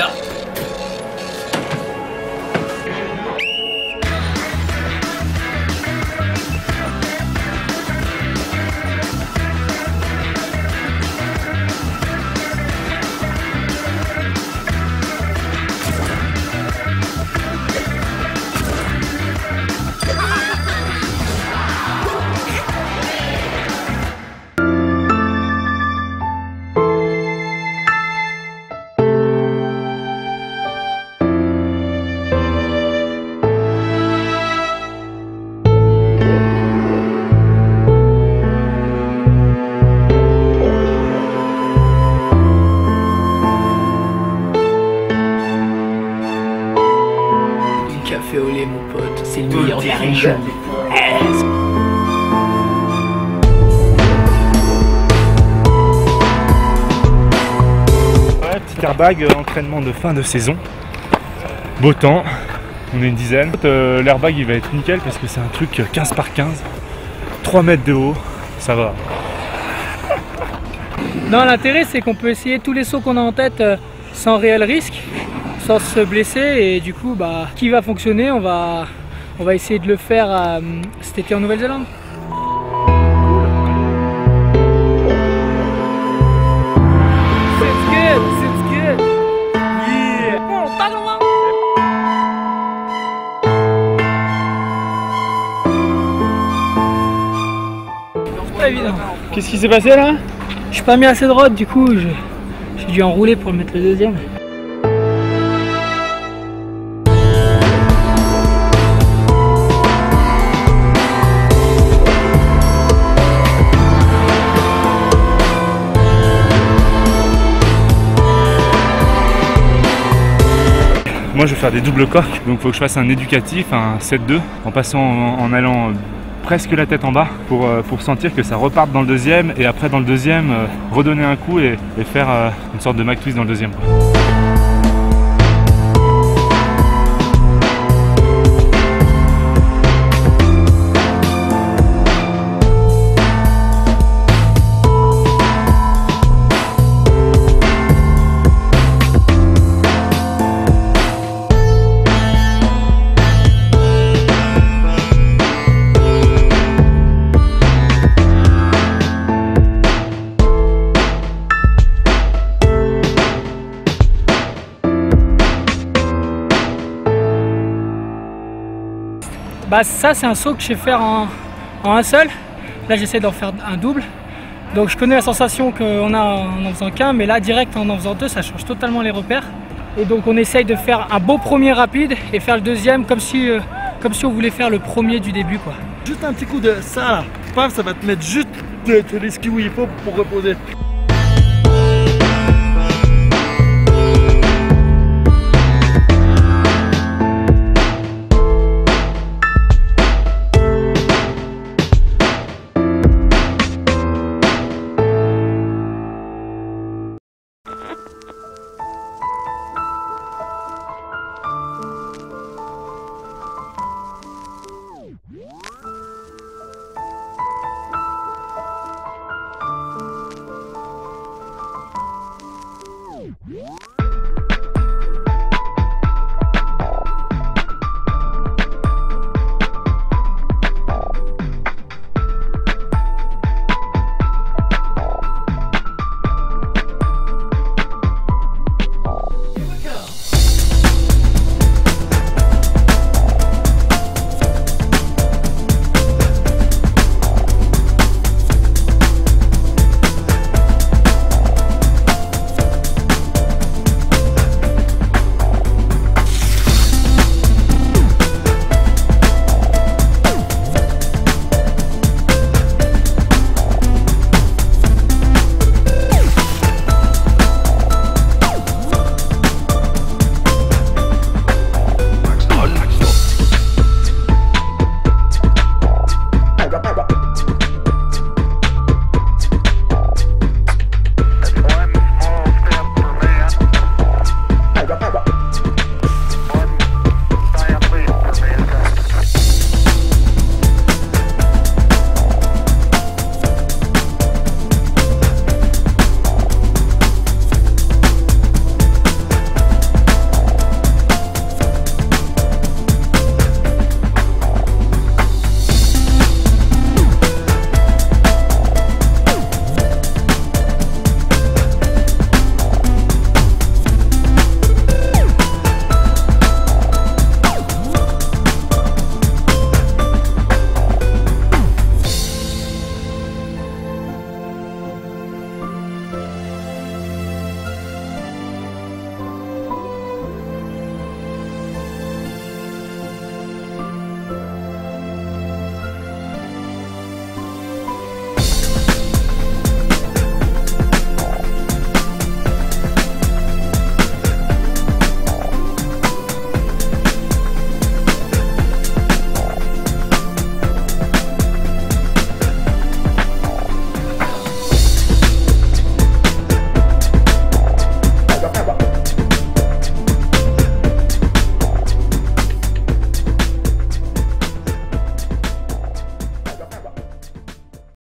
Là. Café au lait, mon pote, c'est le meilleur de la région. Ouais, petit airbag, entraînement de fin de saison. Beau temps, on est une dizaine. L'airbag il va être nickel parce que c'est un truc 15 par 15, 3 mètres de haut, ça va. Non, l'intérêt c'est qu'on peut essayer tous les sauts qu'on a en tête sans réel risque. Sans se blesser, et du coup bah qui va fonctionner, on va essayer de le faire cet été en Nouvelle-Zélande. It's good. Yeah. C'est pas évident. Qu'est-ce qui s'est passé là? Je suis pas mis assez de rod, du coup j'ai dû enrouler pour mettre le deuxième. Moi je vais faire des doubles coques, donc il faut que je fasse un éducatif, un 7-2, en passant en allant presque la tête en bas pour sentir que ça reparte dans le deuxième, et après dans le deuxième redonner un coup et faire une sorte de mac twist dans le deuxième. Bah ça c'est un saut que je sais faire en un seul, là j'essaie d'en faire un double, donc je connais la sensation qu'on a en en faisant qu'un, mais là direct en faisant deux ça change totalement les repères, et donc on essaye de faire un beau premier rapide et faire le deuxième comme si on voulait faire le premier du début quoi. Juste un petit coup de ça là, paf, ça va te mettre juste le ski où il faut pour reposer.